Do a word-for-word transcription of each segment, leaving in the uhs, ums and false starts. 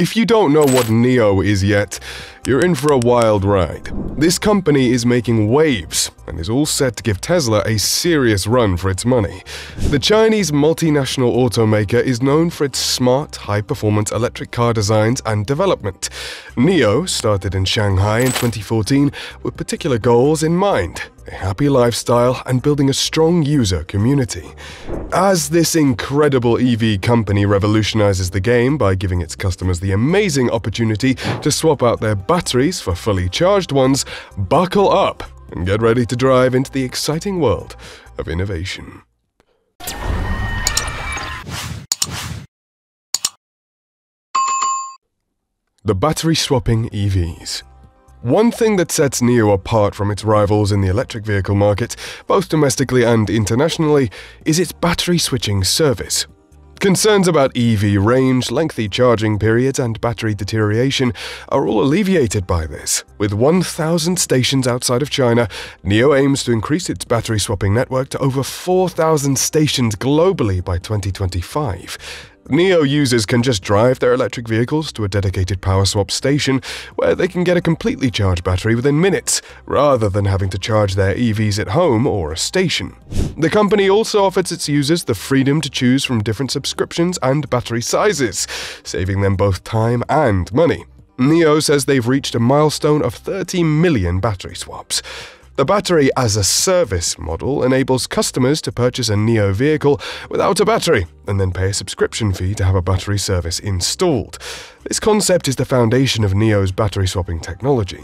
If you don't know what N I O is yet, you're in for a wild ride. This company is making waves and is all set to give Tesla a serious run for its money. The Chinese multinational automaker is known for its smart, high-performance electric car designs and development. N I O started in Shanghai in twenty fourteen with particular goals in mind: a happy lifestyle and building a strong user community. As this incredible E V company revolutionizes the game by giving its customers the amazing opportunity to swap out their batteries for fully charged ones, buckle up and get ready to drive into the exciting world of innovation. The battery swapping E Vs. One thing that sets N I O apart from its rivals in the electric vehicle market, both domestically and internationally, is its battery switching service. Concerns about E V range, lengthy charging periods, and battery deterioration are all alleviated by this. With one thousand stations outside of China, N I O aims to increase its battery swapping network to over four thousand stations globally by twenty twenty-five. N I O users can just drive their electric vehicles to a dedicated Power Swap Station where they can get a completely charged battery within minutes, rather than having to charge their E Vs at home or a station. The company also offers its users the freedom to choose from different subscriptions and battery sizes, saving them both time and money. N I O says they've reached a milestone of thirty million battery swaps. The battery as a service model enables customers to purchase a N I O vehicle without a battery and then pay a subscription fee to have a battery service installed. This concept is the foundation of N I O's battery swapping technology.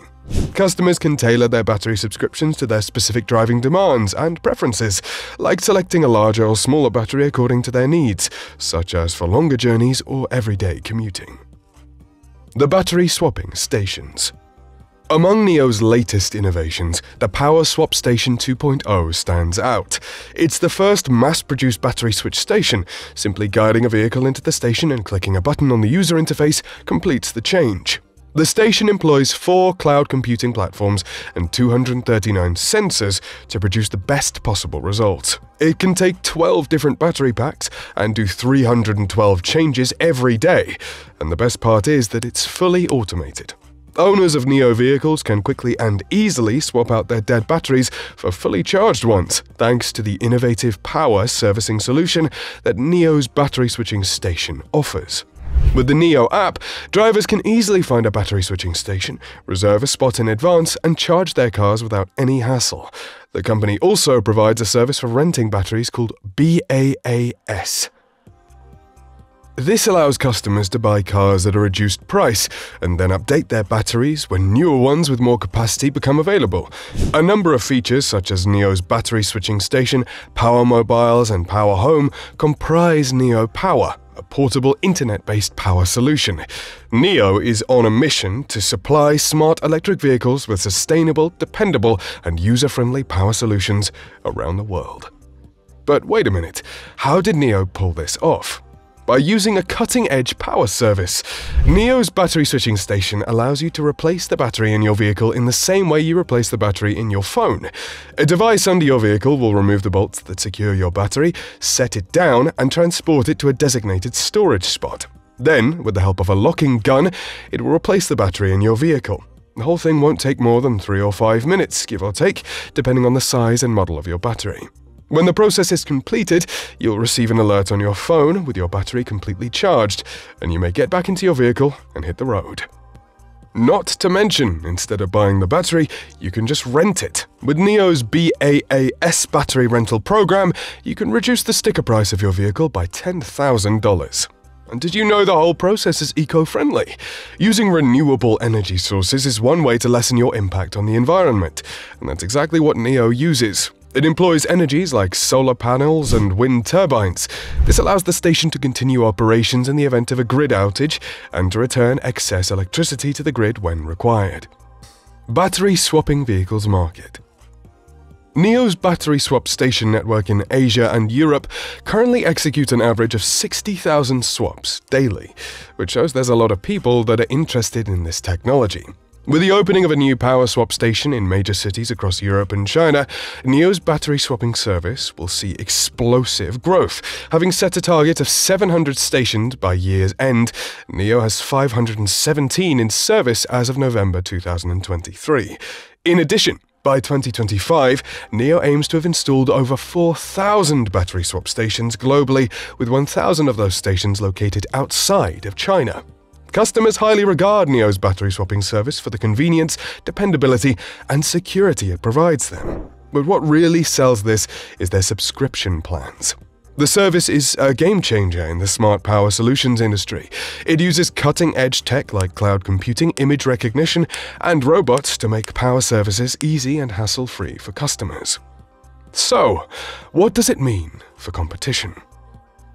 Customers can tailor their battery subscriptions to their specific driving demands and preferences, like selecting a larger or smaller battery according to their needs, such as for longer journeys or everyday commuting. The battery swapping stations. Among N I O's latest innovations, the Power Swap Station two point oh stands out. It's the first mass-produced battery switch station. Simply guiding a vehicle into the station and clicking a button on the user interface completes the change. The station employs four cloud computing platforms and two hundred thirty-nine sensors to produce the best possible results. It can take twelve different battery packs and do three hundred twelve changes every day. And the best part is that it's fully automated. Owners of N I O vehicles can quickly and easily swap out their dead batteries for fully charged ones, thanks to the innovative power servicing solution that N I O's battery switching station offers. With the N I O app, drivers can easily find a battery switching station, reserve a spot in advance, and charge their cars without any hassle. The company also provides a service for renting batteries called B A A S. This allows customers to buy cars at a reduced price and then update their batteries when newer ones with more capacity become available. A number of features such as N I O's battery switching station, power mobiles, and power home comprise N I O Power, a portable internet-based power solution. N I O is on a mission to supply smart electric vehicles with sustainable, dependable, and user-friendly power solutions around the world. But wait a minute, how did N I O pull this off? By using a cutting-edge power service. N I O's battery switching station allows you to replace the battery in your vehicle in the same way you replace the battery in your phone. A device under your vehicle will remove the bolts that secure your battery, set it down, and transport it to a designated storage spot. Then, with the help of a locking gun, it will replace the battery in your vehicle. The whole thing won't take more than three or five minutes, give or take, depending on the size and model of your battery. When the process is completed, you'll receive an alert on your phone with your battery completely charged, and you may get back into your vehicle and hit the road. Not to mention, instead of buying the battery, you can just rent it. With N I O's B A A S battery rental program, you can reduce the sticker price of your vehicle by ten thousand dollars. And did you know the whole process is eco-friendly? Using renewable energy sources is one way to lessen your impact on the environment, and that's exactly what N I O uses. It employs energies like solar panels and wind turbines. This allows the station to continue operations in the event of a grid outage and to return excess electricity to the grid when required. Battery swapping vehicles market. N I O's battery swap station network in Asia and Europe currently executes an average of sixty thousand swaps daily, which shows there's a lot of people that are interested in this technology. With the opening of a new power swap station in major cities across Europe and China, N I O's battery swapping service will see explosive growth. Having set a target of seven hundred stations by year's end, N I O has five hundred seventeen in service as of November two thousand twenty-three. In addition, by twenty twenty-five, N I O aims to have installed over four thousand battery swap stations globally, with one thousand of those stations located outside of China. Customers highly regard N I O's battery swapping service for the convenience, dependability, and security it provides them. But what really sells this is their subscription plans. The service is a game-changer in the smart power solutions industry. It uses cutting-edge tech like cloud computing, image recognition, and robots to make power services easy and hassle-free for customers. So, what does it mean for competition?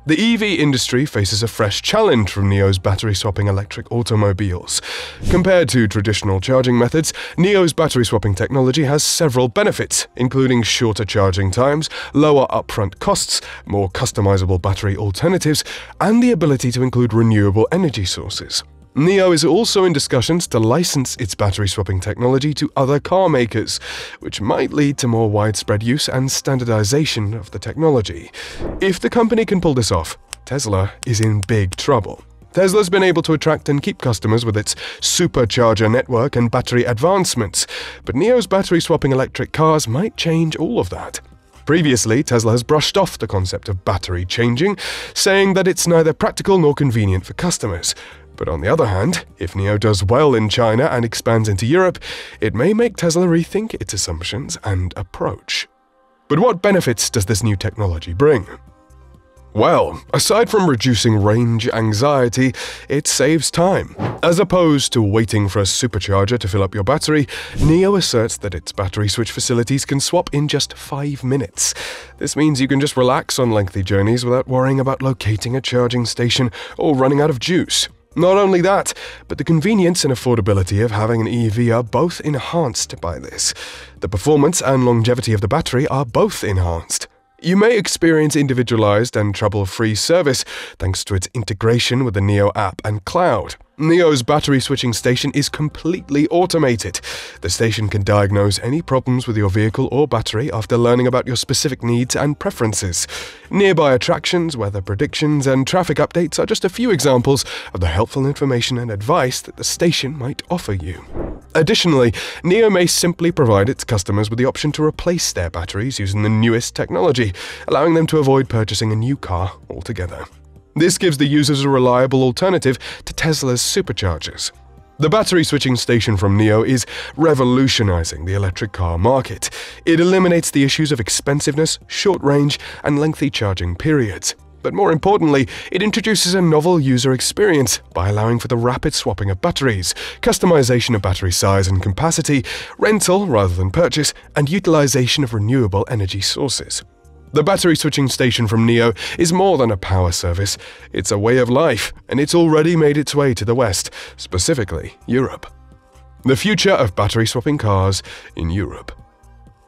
The E V industry faces a fresh challenge from N I O's battery-swapping electric automobiles. Compared to traditional charging methods, N I O's battery-swapping technology has several benefits, including shorter charging times, lower upfront costs, more customizable battery alternatives, and the ability to include renewable energy sources. N I O is also in discussions to license its battery-swapping technology to other car makers, which might lead to more widespread use and standardization of the technology. If the company can pull this off, Tesla is in big trouble. Tesla's been able to attract and keep customers with its supercharger network and battery advancements, but N I O's battery-swapping electric cars might change all of that. Previously, Tesla has brushed off the concept of battery changing, saying that it's neither practical nor convenient for customers. But on the other hand, if N I O does well in China and expands into Europe, it may make Tesla rethink its assumptions and approach. But what benefits does this new technology bring? Well, aside from reducing range anxiety, it saves time. As opposed to waiting for a supercharger to fill up your battery, N I O asserts that its battery switch facilities can swap in just five minutes. This means you can just relax on lengthy journeys without worrying about locating a charging station or running out of juice. Not only that, but the convenience and affordability of having an E V are both enhanced by this. The performance and longevity of the battery are both enhanced. You may experience individualized and trouble-free service thanks to its integration with the N I O app and cloud. N I O's battery switching station is completely automated. The station can diagnose any problems with your vehicle or battery after learning about your specific needs and preferences. Nearby attractions, weather predictions, and traffic updates are just a few examples of the helpful information and advice that the station might offer you. Additionally, N I O may simply provide its customers with the option to replace their batteries using the newest technology, allowing them to avoid purchasing a new car altogether. This gives the users a reliable alternative to Tesla's superchargers. The battery switching station from N I O is revolutionizing the electric car market. It eliminates the issues of expensiveness, short range, and lengthy charging periods. But more importantly, it introduces a novel user experience by allowing for the rapid swapping of batteries, customization of battery size and capacity, rental rather than purchase, and utilization of renewable energy sources. The battery switching station from N I O is more than a power service. It's a way of life, and it's already made its way to the West, specifically Europe. The future of battery swapping cars in Europe.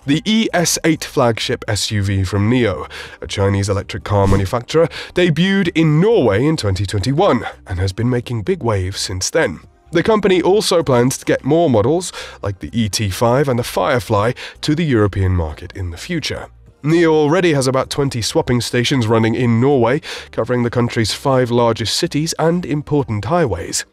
The E S eight flagship S U V from N I O, a Chinese electric car manufacturer, debuted in Norway in twenty twenty-one and has been making big waves since then. The company also plans to get more models, like the E T five and the Firefly, to the European market in the future. N I O already has about twenty swapping stations running in Norway, covering the country's five largest cities and important highways.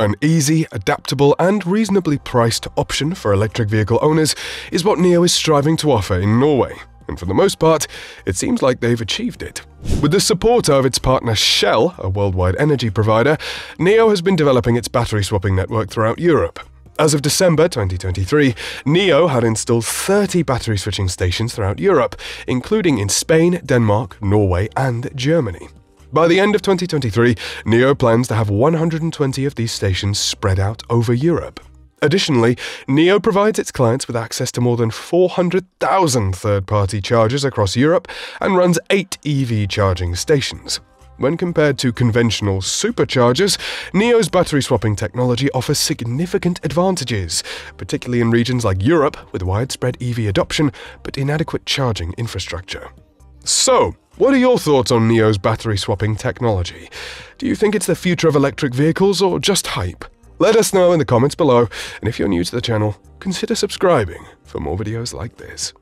An easy, adaptable, and reasonably priced option for electric vehicle owners is what N I O is striving to offer in Norway, and for the most part, it seems like they've achieved it. With the support of its partner Shell, a worldwide energy provider, N I O has been developing its battery swapping network throughout Europe. As of December twenty twenty-three, N I O had installed thirty battery switching stations throughout Europe, including in Spain, Denmark, Norway, and Germany. By the end of twenty twenty-three, N I O plans to have one hundred twenty of these stations spread out over Europe. Additionally, N I O provides its clients with access to more than four hundred thousand third-party chargers across Europe and runs eight E V charging stations. When compared to conventional superchargers, N I O's battery swapping technology offers significant advantages, particularly in regions like Europe with widespread E V adoption but inadequate charging infrastructure. So, what are your thoughts on N I O's battery swapping technology? Do you think it's the future of electric vehicles or just hype? Let us know in the comments below, and if you're new to the channel, consider subscribing for more videos like this.